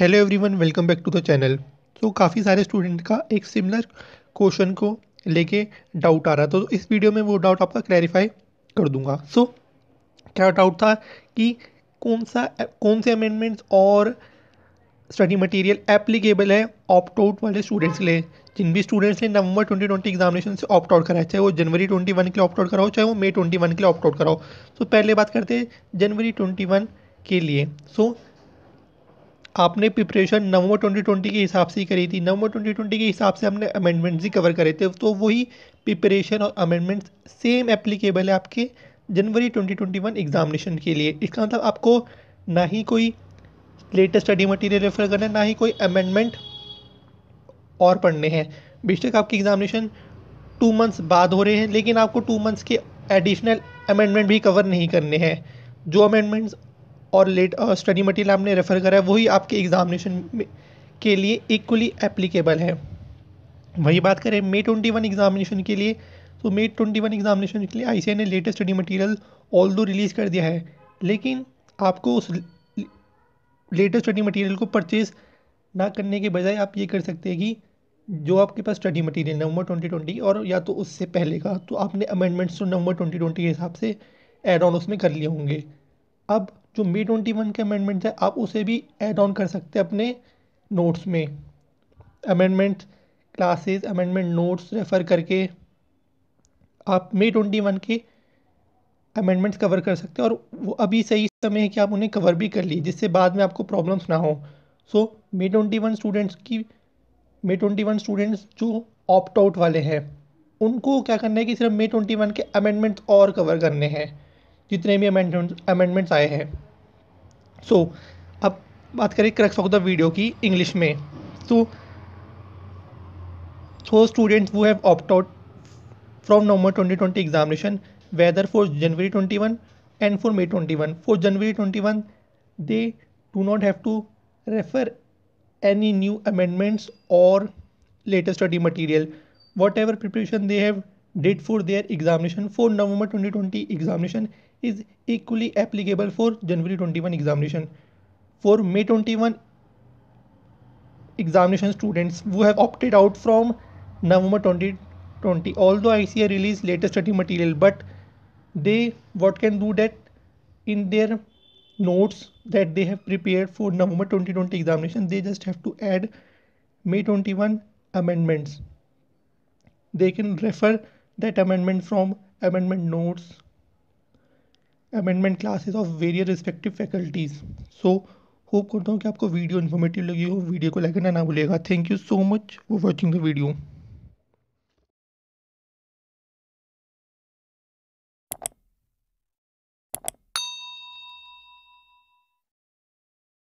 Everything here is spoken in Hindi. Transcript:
Hello everyone, welcome back to the channel. तो काफ़ी सारे स्टूडेंट का एक सिमिलर क्वेश्चन को लेके डाउट आ रहा था, तो इस वीडियो में वो डाउट आपका क्लैरिफाई कर दूंगा। सो क्या डाउट था कि कौन से अमेंडमेंट्स और स्टडी मटेरियल एप्लीकेबल है ऑप्ट आउट वाले स्टूडेंट्स के लिए, जिन भी स्टूडेंट्स ने नवंबर 2020 एग्जामिनेशन से ऑप्ट आउट कराया, चाहे वो जनवरी 21 के लिए ऑप्ट आउट कराओ, चाहे वो मई 21 के लिए ऑप्ट आउट कराओ। सो पहले बात करते हैं जनवरी 21 के लिए। सो आपने प्रिपरेशन नवंबर 2020 के हिसाब से ही करी थी, नवंबर 2020 के हिसाब से हमने अमेंडमेंट्स ही कवर करे थे, तो वही प्रिपरेशन और अमेंडमेंट्स सेम एप्लीकेबल है आपके जनवरी 2021 एग्जामिनेशन के लिए। इसका मतलब आपको ना ही कोई लेटेस्ट स्टडी मटेरियल रेफर करना है, ना ही कोई अमेंडमेंट और पढ़ने हैं। बेशक आपके एग्जामिनेशन 2 मंथ्स बाद हो रहे हैं, लेकिन आपको 2 मंथ्स के एडिशनल अमेंडमेंट भी कवर नहीं करने हैं। जो अमेंडमेंट्स और लेट स्टडी मटेरियल आपने रेफ़र करा है वही आपके एग्जामिनेशन के लिए इक्वली एप्लीकेबल है। वही बात करें मई 21 एग्जामिनेशन के लिए, तो मई 21 एग्जामिनेशन के लिए ICAI ने latest study material although release कर दिया है, लेकिन आपको उस लेटेस्ट स्टडी मटेरियल को परचेज़ ना करने के बजाय आप ये कर सकते हैं कि जो आपके पास स्टडी मटेरियल नवंबर 2020 और या तो उससे पहले का, तो आपने अमेंडमेंट्स तो नवंबर 2020 के हिसाब से एड ऑन उसमें कर लिए होंगे। अब जो मई 21 के अमेंडमेंट है आप उसे भी एड ऑन कर सकते हैं अपने नोट्स में, amendment classes, amendment notes refer करके आप मई 21 के अमेंडमेंट्स कवर कर सकते हैं, और वो अभी सही समय है कि आप उन्हें कवर भी कर ली, जिससे बाद में आपको प्रॉब्लम्स ना हो। सो मई 21 स्टूडेंट्स जो ऑप्ट आउट वाले हैं उनको क्या करना है कि सिर्फ मई 21 के अमेंडमेंट्स और कवर करने हैं, जितने भी अमेंडमेंट्स आए हैं। सो अब बात करें क्रक्स ऑफ द वीडियो की इंग्लिश में। So students who have opt out from November 2020 examination whether for January 21 and for May 21। For January 21 they do not have to refer any new amendments और latest study material. Whatever preparation they have did for their examination for November 2020 examination is equally applicable for January 21 examination. For May 21 examination students who have opted out from November 2020, although ICAI released latest study material, but they what can do that in their notes that they have prepared for November 2020 examination, they just have to add May 21 amendments. They can refer that amendment from amendment notes, amendment classes of various respective faculties. So hope करता हूँ कि आपको वीडियो इन्फॉर्मेटिव लगी हो। वीडियो को लाइक करना ना भूलिएगा। Thank you so much for watching the video.